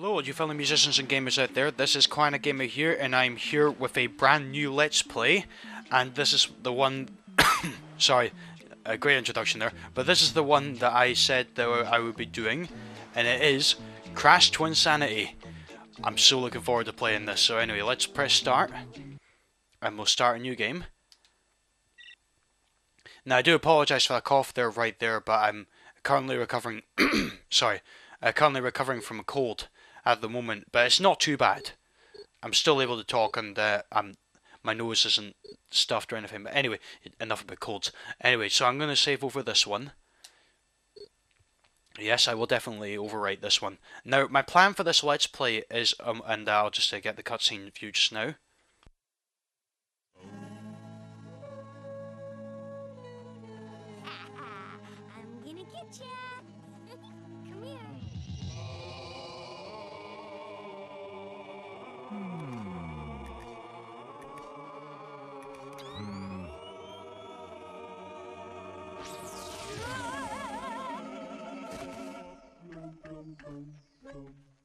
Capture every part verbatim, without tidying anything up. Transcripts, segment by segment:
Hello, you fellow musicians and gamers out there, this is Clarinetgamer here, and I'm here with a brand new Let's Play, and this is the one, sorry, a great introduction there, but this is the one that I said that I would be doing, and it is Crash Twinsanity. I'm so looking forward to playing this, so anyway, let's press start, and we'll start a new game. Now, I do apologise for the cough there, right there, but I'm currently recovering, sorry, I'm currently recovering from a cold at the moment, but it's not too bad. I'm still able to talk, and uh, I'm, my nose isn't stuffed or anything. But anyway, enough about colds. Anyway, so I'm going to save over this one. Yes, I will definitely overwrite this one. Now, my plan for this Let's Play is, um, and I'll just uh, get the cutscene view just now.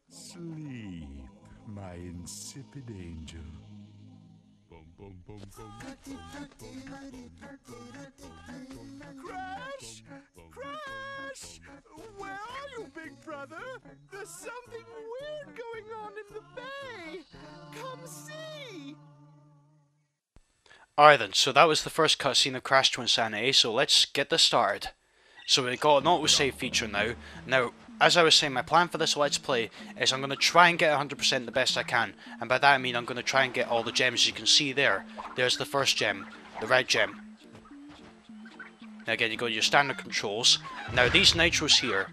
Sleep, my insipid angel. Crash! Crash! Where are you, big brother? There's something weird going on in the bay! Come see! Alright then, so that was the first cutscene of Crash Twinsanity, so let's get this started. So we got an auto-save feature now. Now, as I was saying, my plan for this Let's Play is I'm going to try and get one hundred percent the best I can. And by that I mean I'm going to try and get all the gems you can see there. There's the first gem, the red gem. Now again, you go to your standard controls. Now these nitros here,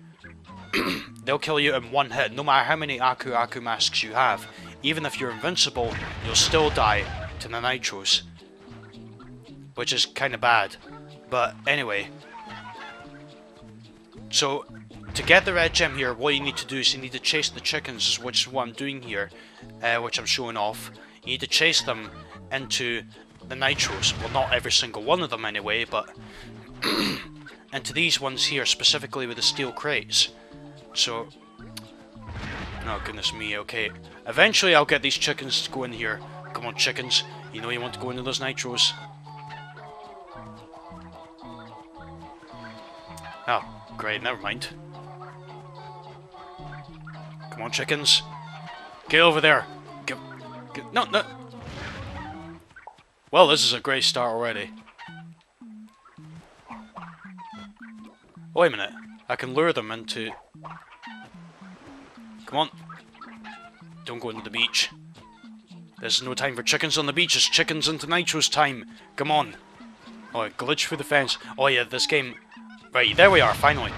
they'll kill you in one hit. No matter how many Aku Aku masks you have, even if you're invincible, you'll still die to the nitros. Which is kind of bad. But anyway. So, to get the red gem here, what you need to do is you need to chase the chickens, which is what I'm doing here, uh, which I'm showing off. You need to chase them into the nitros. Well, not every single one of them anyway, but into these ones here, specifically with the steel crates. So, oh goodness me, okay. Eventually I'll get these chickens to go in here. Come on chickens, you know you want to go into those nitros. Oh. Great, never mind. Come on, chickens. Get over there. Get, get, no, no. Well, this is a great start already. Wait a minute. I can lure them into... Come on. Don't go into the beach. There's no time for chickens on the beach. It's chickens into nitros time. Come on. Oh, glitch through the fence. Oh yeah, this game... Right, there we are, finally.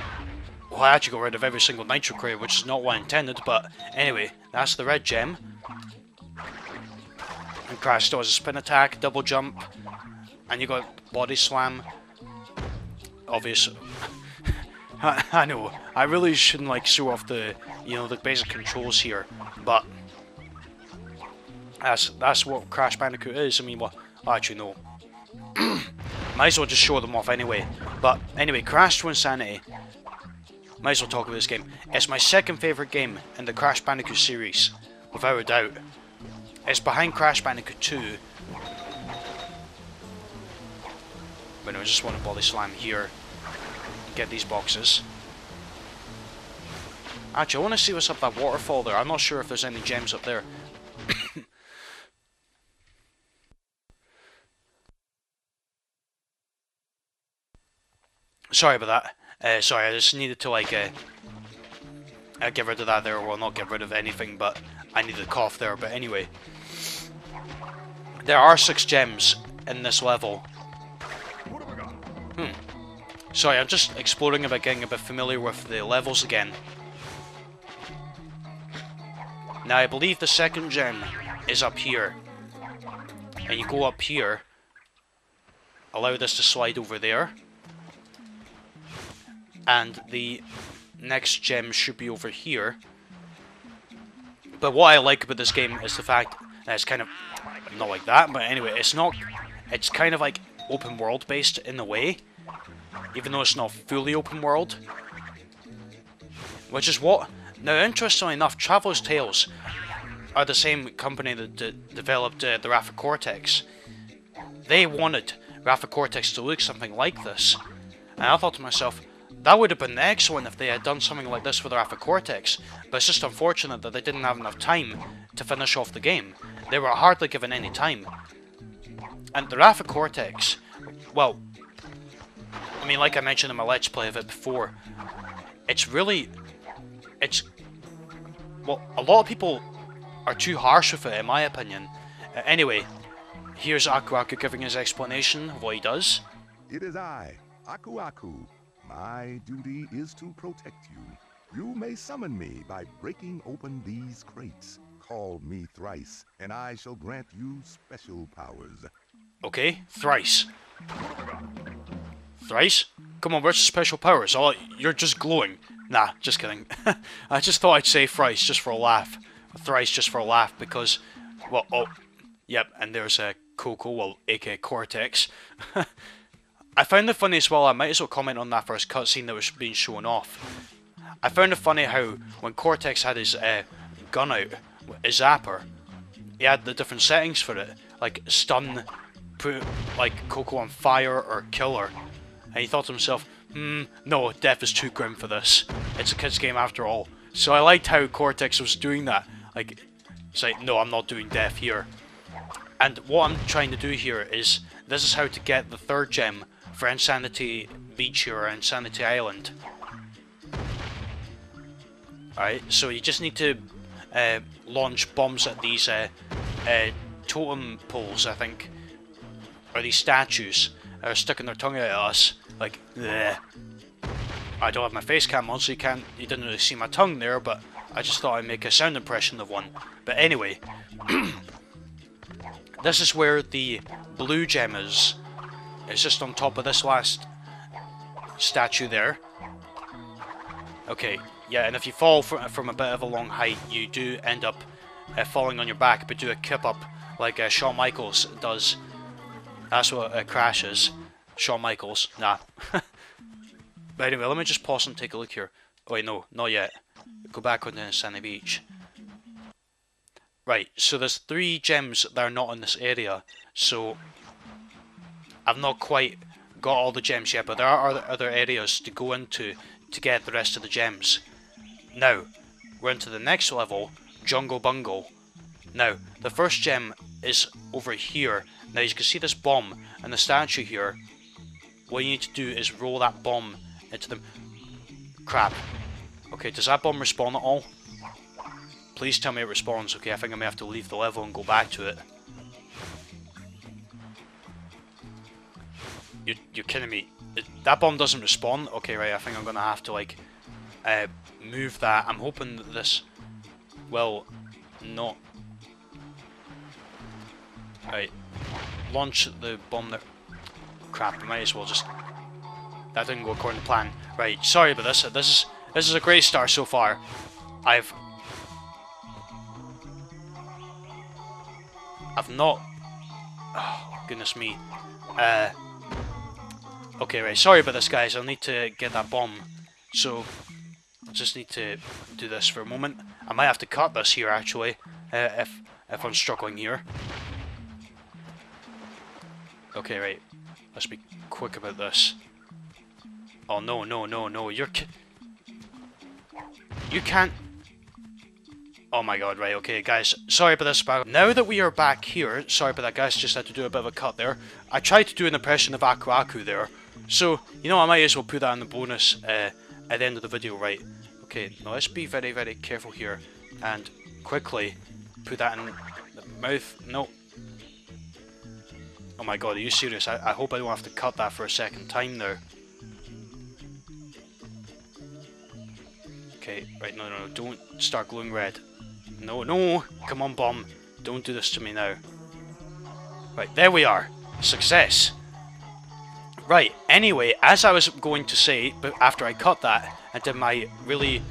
Well, I actually got rid of every single nitro crate, which is not what I intended, but anyway, that's the red gem. And Crash still has a spin attack, double jump, and you got body slam. Obvious. I, I know, I really shouldn't like show off the, you know, the basic controls here, but that's, that's what Crash Bandicoot is. I mean, well, actually no. Might as well just show them off anyway. But anyway, Crash Twinsanity. Might as well talk about this game. It's my second favourite game in the Crash Bandicoot series, without a doubt. It's behind Crash Bandicoot two. But no, I just want to body slam here. Get these boxes. Actually, I want to see what's up that waterfall there. I'm not sure if there's any gems up there. Sorry about that. Uh, sorry, I just needed to like uh, uh, get rid of that there. Well, not get rid of anything, but I needed to cough there. But anyway, there are six gems in this level. Hmm. Sorry, I'm just exploring about getting a bit familiar with the levels again. Now, I believe the second gem is up here. And you go up here. Allow this to slide over there. And the next gem should be over here. But what I like about this game is the fact that it's kind of not like that, but anyway, it's not, it's kind of like open world based in a way, even though it's not fully open world, which is what Now, interestingly enough, Traveler's Tales are the same company that d developed uh, the Wrath of Cortex. They wanted Wrath of Cortex to look something like this, and I thought to myself, that would have been excellent if they had done something like this for the Wrath of Cortex, but it's just unfortunate that they didn't have enough time to finish off the game. They were hardly given any time. And the Wrath of Cortex, well, I mean, like I mentioned in my Let's Play of it before, it's really, it's, well, a lot of people are too harsh with it, in my opinion. Uh, anyway, here's Aku Aku giving his explanation of what he does. It is I, Aku Aku. My duty is to protect you. You may summon me by breaking open these crates. Call me thrice, and I shall grant you special powers. Okay, thrice. Thrice? Come on, where's the special powers? Oh, you're just glowing. Nah, just kidding. I just thought I'd say thrice just for a laugh. Thrice just for a laugh because, well, oh, yep, and there's a uh, Coco, well, aka Cortex. I found it funny as well, I might as well comment on that first cutscene that was being shown off. I found it funny how, when Cortex had his uh, gun out, his zapper, he had the different settings for it, like stun, put like Coco on fire, or kill her. And he thought to himself, hmm, no, death is too grim for this. It's a kid's game after all. So I liked how Cortex was doing that. Like, it's like, no, I'm not doing death here. And what I'm trying to do here is, this is how to get the third gem for Insanity Beach or Insanity Island. Alright, so you just need to uh, launch bombs at these uh, uh, totem poles, I think. Or these statues that are sticking their tongue out at us. Like, bleh. I don't have my face cam on, so you can't, you didn't really see my tongue there, but I just thought I'd make a sound impression of one. But anyway, this is where the blue gem is. It's just on top of this last statue there. Okay, yeah, and if you fall from, from a bit of a long height, you do end up uh, falling on your back, but do a kip up like uh, Shawn Michaels does. That's what uh, Crash is. Shawn Michaels. Nah. But anyway, let me just pause and take a look here. Oh wait, no, not yet. Go back onto Insanity Beach. Right, so there's three gems that are not in this area, so I've not quite got all the gems yet, but there are other areas to go into to get the rest of the gems. Now, we're into the next level, Jungle Bungle. Now, the first gem is over here. Now, you can see this bomb and the statue here. What you need to do is roll that bomb into them. Crap. Okay, does that bomb respawn at all? Please tell me it responds. Okay, I think I may have to leave the level and go back to it. You're, you're kidding me. That bomb doesn't respawn? Okay, right, I think I'm gonna have to, like, uh, move that. I'm hoping that this will not... Right. Launch the bomb there. Crap, I might as well just... That didn't go according to plan. Right, sorry about this. This is, this is a great start so far. I've... I've not... Oh, goodness me. Uh... Okay, right, sorry about this, guys. I'll need to get that bomb. So, I just need to do this for a moment. I might have to cut this here, actually, uh, if, if I'm struggling here. Okay, right. Let's be quick about this. Oh, no, no, no, no. You're... Ki you can't... Oh my god, right, okay, guys, sorry about this, but now that we are back here, sorry about that, guys, just had to do a bit of a cut there. I tried to do an impression of Aku Aku there, so, you know, I might as well put that in the bonus uh, at the end of the video, right? Okay, now let's be very, very careful here, and quickly put that in the mouth. No. Oh my god, are you serious? I, I hope I don't have to cut that for a second time now. Okay, right, no, no, no, don't start glowing red. No, no! Come on, bomb. Don't do this to me now. Right, there we are. Success. Right, anyway, as I was going to say, but after I cut that and did my really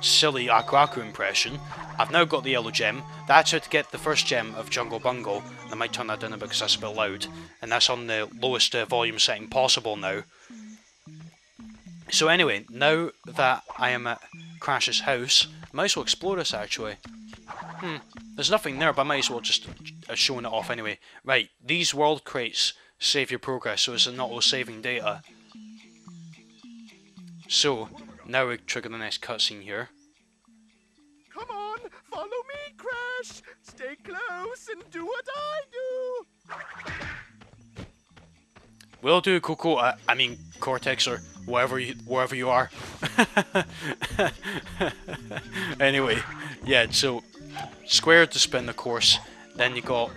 silly Aku Aku impression, I've now got the yellow gem. That's how to get the first gem of Jungle Bungle. I might turn that down a bit because that's a bit loud. And that's on the lowest uh, volume setting possible now. So anyway, now that I am at Crash's house, Might as well explore this, actually. Hmm, there's nothing there, but I might as well just uh, showing it off anyway. Right, these world crates save your progress, so it's not all saving data. So, now we trigger the next cutscene here. Come on, follow me, Crash! Stay close and do what I do! Will do, Coco. I, I mean, Cortex, or wherever you, wherever you are. Anyway, yeah, so square to spin the course, then you got...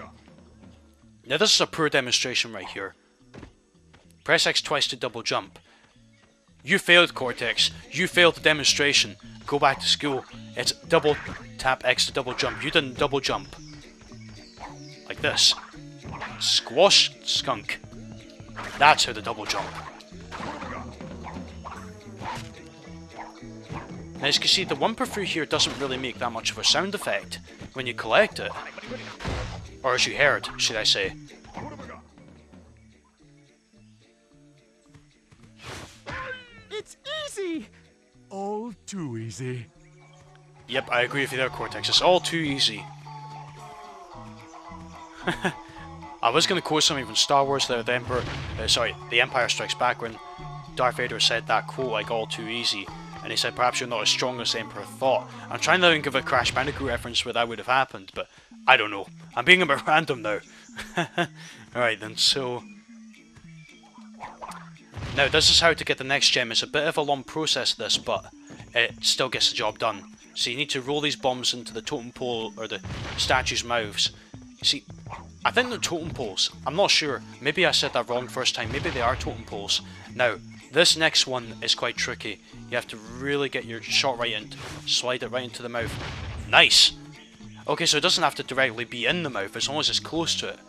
Now this is a poor demonstration right here. Press X twice to double jump. You failed, Cortex. You failed the demonstration. Go back to school. It's double tap X to double jump. You didn't double jump. Like this. Squash skunk. That's how the double jump. Now as you can see, the whomper through here doesn't really make that much of a sound effect when you collect it. Or as you heard, should I say. It's easy! All too easy. Yep, I agree with you there, Cortex. It's all too easy. I was going to quote something from Star Wars there, the Emperor... Uh, sorry, The Empire Strikes Back, when Darth Vader said that quote, like, all too easy. And he said, perhaps you're not as strong as the Emperor thought. I'm trying to think of a Crash Bandicoot reference where that would have happened, but I don't know. I'm being a bit random now. Alright then, so... Now, this is how to get the next gem. It's a bit of a long process, this, but it still gets the job done. So you need to roll these bombs into the totem pole or the statue's mouths. See, I think they're totem poles. I'm not sure. Maybe I said that wrong first time. Maybe they are totem poles. Now, this next one is quite tricky. You have to really get your shot right in, slide it right into the mouth. Nice! Okay, so it doesn't have to directly be in the mouth as long as it's close to it.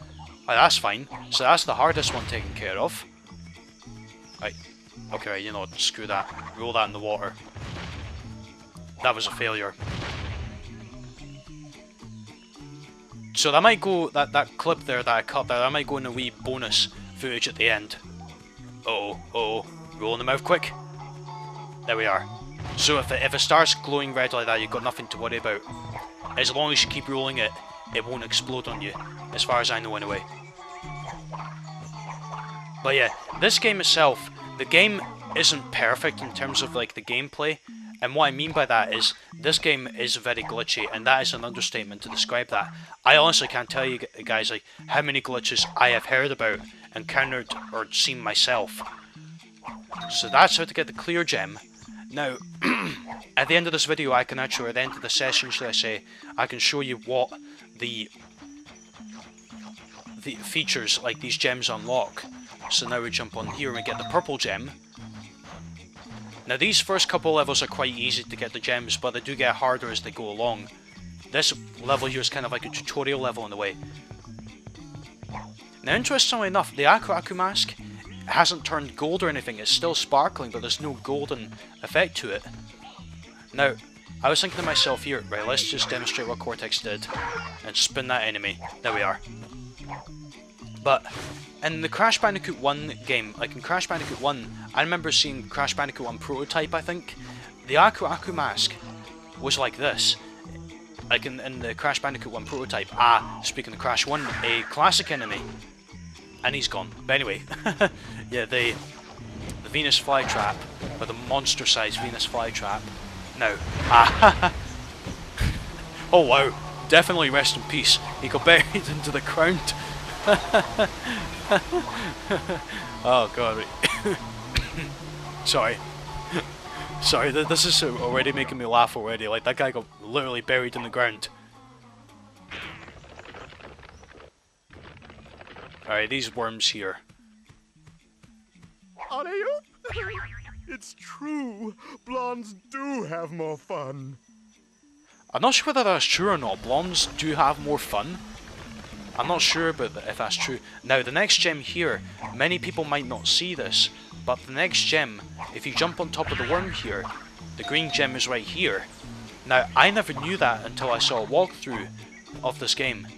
Right, that's fine. So that's the hardest one taken care of. Right. Okay, right, you know what, screw that. Roll that in the water. That was a failure. So that might go, that, that clip there that I cut there, that might go in a wee bonus footage at the end. Uh-oh, uh-oh. Roll in the mouth quick. There we are. So if it, if it starts glowing red like that, you've got nothing to worry about. As long as you keep rolling it, it won't explode on you. As far as I know anyway. But yeah, this game itself, the game isn't perfect in terms of like the gameplay, and what I mean by that is this game is very glitchy, and that is an understatement to describe that. I honestly can't tell you guys like how many glitches I have heard about, encountered, or seen myself. So that's how to get the clear gem. Now, at the end of this video, I can actually, at the end of the session, should I say, I can show you what the the features like these gems unlock. So now we jump on here and we get the purple gem. Now these first couple levels are quite easy to get the gems, but they do get harder as they go along. This level here is kind of like a tutorial level in a way. Now interestingly enough, the Aku Aku mask hasn't turned gold or anything, it's still sparkling, but there's no golden effect to it. Now, I was thinking to myself here, right, let's just demonstrate what Cortex did, and spin that enemy. There we are. But in the Crash Bandicoot one game, like in Crash Bandicoot one, I remember seeing Crash Bandicoot one Prototype, I think. The Aku Aku mask was like this. Like in, in the Crash Bandicoot one Prototype. Ah, speaking of Crash one, a classic enemy. And he's gone. But anyway, yeah, the, the Venus flytrap, or the monster-sized Venus flytrap. No. Ah, oh wow. Definitely rest in peace. He got buried into the ground. Oh god. Sorry. Sorry, th this is already making me laugh already. Like, that guy got literally buried in the ground. Alright, these worms here. It's true. Blondes do have more fun. I'm not sure whether that's true or not. Blondes do have more fun. I'm not sure about that, if that's true. Now, the next gem here, many people might not see this, but the next gem, if you jump on top of the worm here, the green gem is right here. Now, I never knew that until I saw a walkthrough of this game.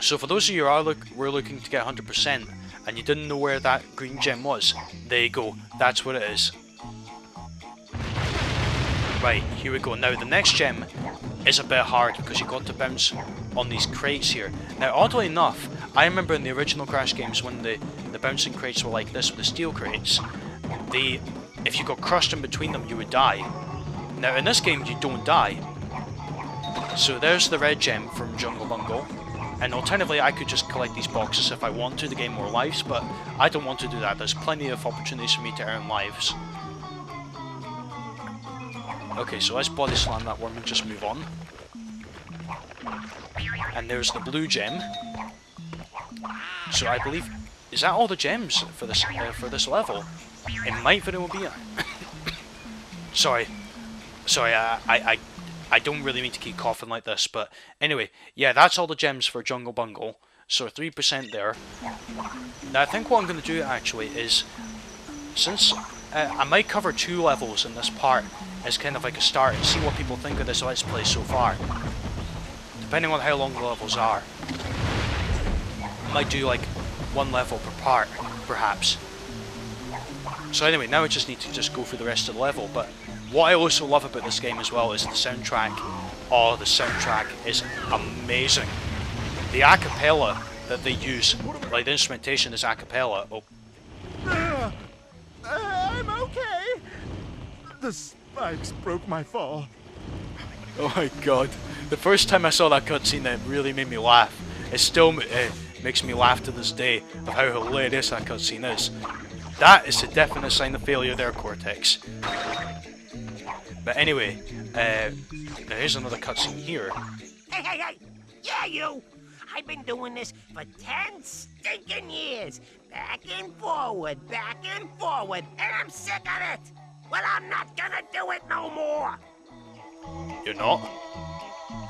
So for those of you who are look, were looking to get one hundred percent, and you didn't know where that green gem was, there you go, that's what it is. Right, here we go. Now the next gem is a bit hard because you've got to bounce on these crates here. Now oddly enough, I remember in the original Crash games when the, the bouncing crates were like this with the steel crates, they, if you got crushed in between them you would die. Now in this game you don't die. So there's the red gem from Jungle Bungle. And alternatively, I could just collect these boxes if I want to to gain more lives, but I don't want to do that. There's plenty of opportunities for me to earn lives. Okay, so let's body slam that one and just move on. And there's the blue gem. So I believe... is that all the gems for this uh, for this level? It might very well be... Sorry. Sorry, I... I, I I don't really mean to keep coughing like this, but anyway, yeah, that's all the gems for Jungle Bungle, so three percent there. Now I think what I'm going to do actually is, since uh, I might cover two levels in this part as kind of like a start and see what people think of this Let's Play so far, depending on how long the levels are. I might do like one level per part, perhaps. So anyway, now I just need to just go through the rest of the level, but what I also love about this game as well is the soundtrack. Oh, the soundtrack is amazing. The a cappella that they use, like the instrumentation is a cappella. Oh. Uh, I'm okay. The spikes broke my fall. Oh my god. The first time I saw that cutscene, that really made me laugh. It still uh, makes me laugh to this day of how hilarious that cutscene is. That is a definite sign of failure there, Cortex. But anyway, uh, now here's another cutscene here. Hey, hey, hey! Yeah, you! I've been doing this for ten stinking years! Back and forward, back and forward, and I'm sick of it! Well, I'm not gonna do it no more! You're not?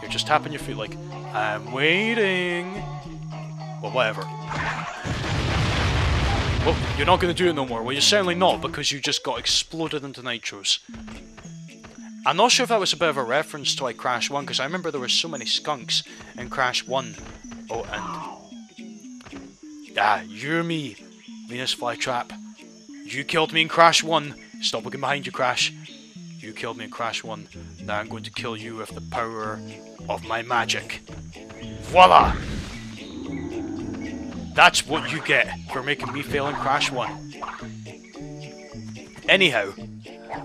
You're just tapping your feet like, I'm waiting! Well, whatever. Well, you're not going to do it no more. Well, you're certainly not, because you just got exploded into nitros. I'm not sure if that was a bit of a reference to like Crash one, because I remember there were so many skunks in Crash one. Oh, and... ah, you're me, Venus Flytrap. You killed me in Crash one. Stop looking behind you, Crash. You killed me in Crash one. Now I'm going to kill you with the power of my magic. Voila! That's what you get for making me fail in Crash one. Anyhow,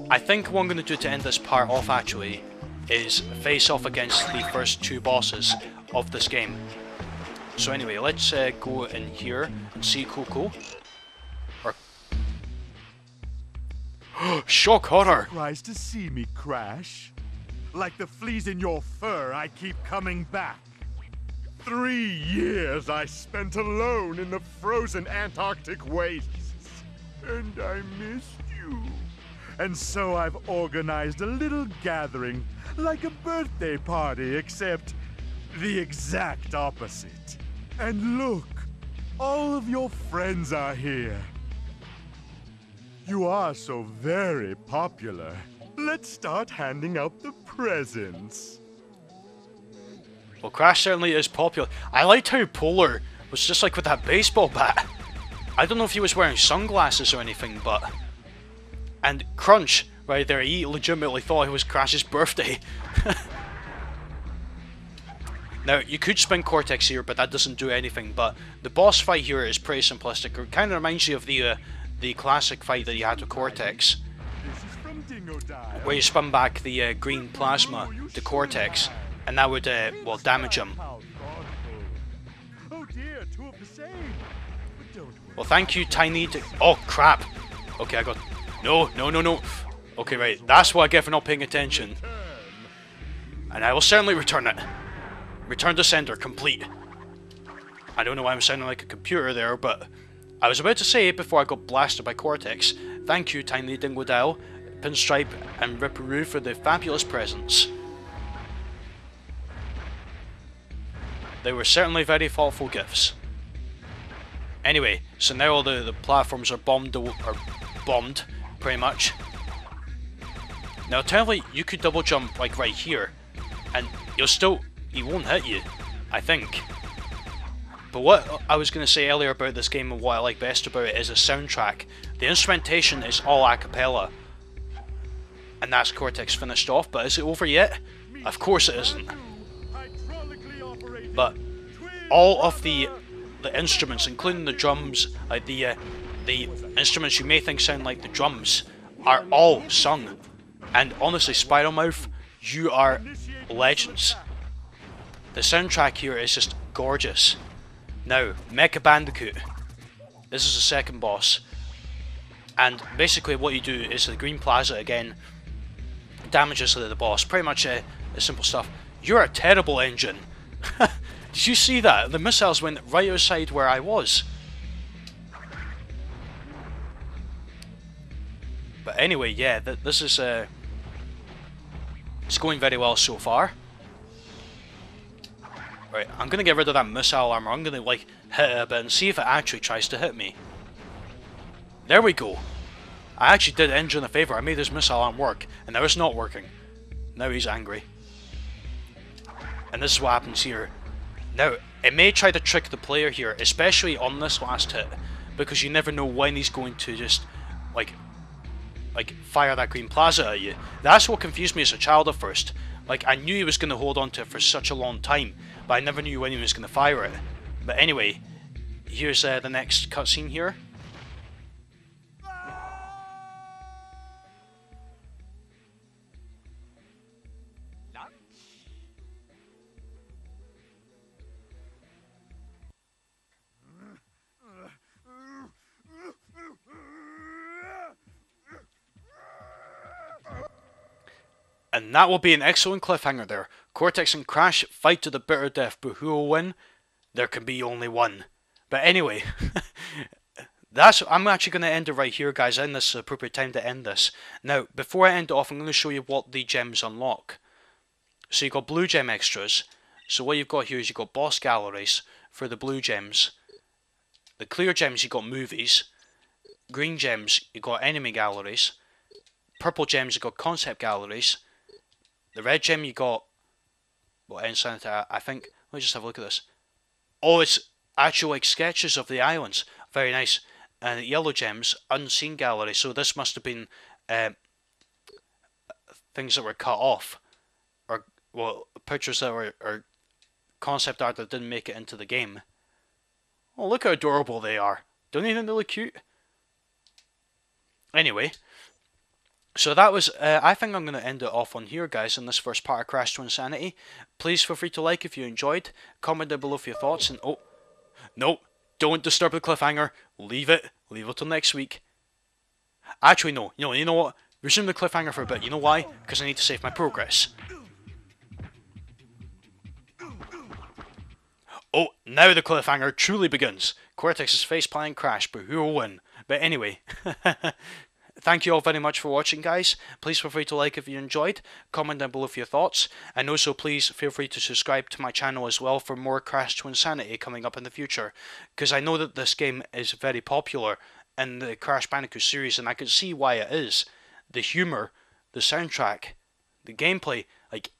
I think what I'm going to do to end this part off actually is face off against the first two bosses of this game. So anyway, let's uh, go in here and see Coco. Or... shock horror! Surprised to see me, Crash. Like the fleas in your fur, I keep coming back. Three years I spent alone in the frozen Antarctic wastes, and I missed you. And so I've organized a little gathering, like a birthday party, except the exact opposite. And look, all of your friends are here. You are so very popular. Let's start handing out the presents. Well, Crash certainly is popular. I liked how Polar was just like with that baseball bat. I don't know if he was wearing sunglasses or anything, but... and Crunch, right there, he legitimately thought it was Crash's birthday. Now, you could spin Cortex here, but that doesn't do anything, but the boss fight here is pretty simplistic. It kind of reminds you of the uh, the classic fight that you had with Cortex, where you spun back the uh, green plasma to Cortex. And that would, uh, well, damage him. Well, thank you, Tiny Di- oh, crap! Okay, I got- no, no, no, no! Okay, right, that's what I get for not paying attention. And I will certainly return it. Return to sender, complete. I don't know why I'm sounding like a computer there, but... I was about to say it before I got blasted by Cortex. Thank you, Tiny Dingodile, Pinstripe, and Ripper Roo for the fabulous presents. They were certainly very thoughtful gifts. Anyway, so now all the, the platforms are bombed, are bombed, pretty much. Now, apparently, you could double jump, like, right here, and you'll still... he won't hit you, I think. But what I was going to say earlier about this game and what I like best about it is the soundtrack. The instrumentation is all a cappella. And that's Cortex finished off, but is it over yet? Of course it isn't. But all of the the instruments, including the drums, uh, the uh, the instruments you may think sound like the drums, are all sung. And honestly, Spiral Mouth, you are legends. The soundtrack here is just gorgeous. Now, Mecha Bandicoot. This is the second boss. And basically what you do is the Green Plaza again damages the boss. Pretty much uh, the simple stuff. You're a terrible engine. Did you see that? The missiles went right outside where I was. But anyway, yeah, th this is... Uh, it's going very well so far. Right, I'm going to get rid of that missile armor. I'm going to, like, hit it a bit and see if it actually tries to hit me. There we go. I actually did engine a favour. I made his missile arm work, and now it's not working. Now he's angry. And this is what happens here. Now, it may try to trick the player here, especially on this last hit, because you never know when he's going to just, like, like fire that Green Plaza at you. That's what confused me as a child at first. Like, I knew he was going to hold on to it for such a long time, but I never knew when he was going to fire it. But anyway, here's uh, the next cutscene here. And that will be an excellent cliffhanger there. Cortex and Crash fight to the bitter death, but who will win? There can be only one. But anyway, that's I'm actually going to end it right here, guys, and this is the appropriate time to end this. Now, before I end it off, I'm going to show you what the gems unlock. So you've got blue gem extras. So what you've got here is you've got boss galleries for the blue gems. The clear gems, you've got movies. Green gems, you've got enemy galleries. Purple gems, you've got concept galleries. The red gem you got, well, Insanity, I think. Let me just have a look at this. Oh, it's actual like sketches of the islands. Very nice. And the yellow gems, unseen gallery. So this must have been uh, things that were cut off, or well, pictures that were or concept art that didn't make it into the game. Oh, look how adorable they are! Don't you think they look cute? Anyway. So that was, uh, I think I'm going to end it off on here, guys, in this first part of Crash Twinsanity. Please feel free to like if you enjoyed, comment down below for your thoughts, and oh, no, don't disturb the cliffhanger, leave it, leave it till next week. Actually, no, you know, you know what, resume the cliffhanger for a bit, you know why? Because I need to save my progress. Oh, now the cliffhanger truly begins. Cortex is faceplanting Crash, but who will win? But anyway... Thank you all very much for watching, guys. Please feel free to like if you enjoyed, comment down below for your thoughts, and also please feel free to subscribe to my channel as well for more Crash Twinsanity coming up in the future, because I know that this game is very popular in the Crash Bandicoot series, and I can see why it is. The humour, the soundtrack, the gameplay, like,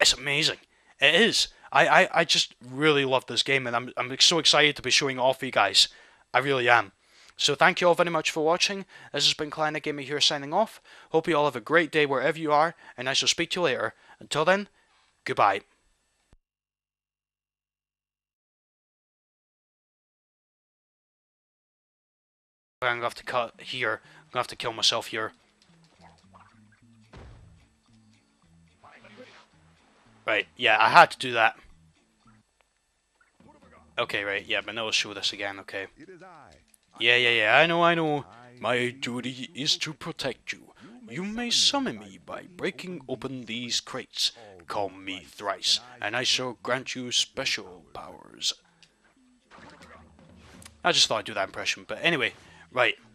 it's amazing. It is. I, I, I just really love this game, and I'm, I'm so excited to be showing it off for you guys. I really am. So thank you all very much for watching. This has been Clarinetgamer here signing off. Hope you all have a great day wherever you are, and I shall speak to you later. Until then, goodbye. I'm gonna have to cut here. I'm gonna have to kill myself here. Right, yeah, I had to do that. Okay, right, yeah, but now let's show this again, okay. Yeah, yeah, yeah, I know, I know. My duty is to protect you. You may summon me by breaking open these crates. Call me thrice, and I shall grant you special powers. I just thought I'd do that impression, but anyway, right.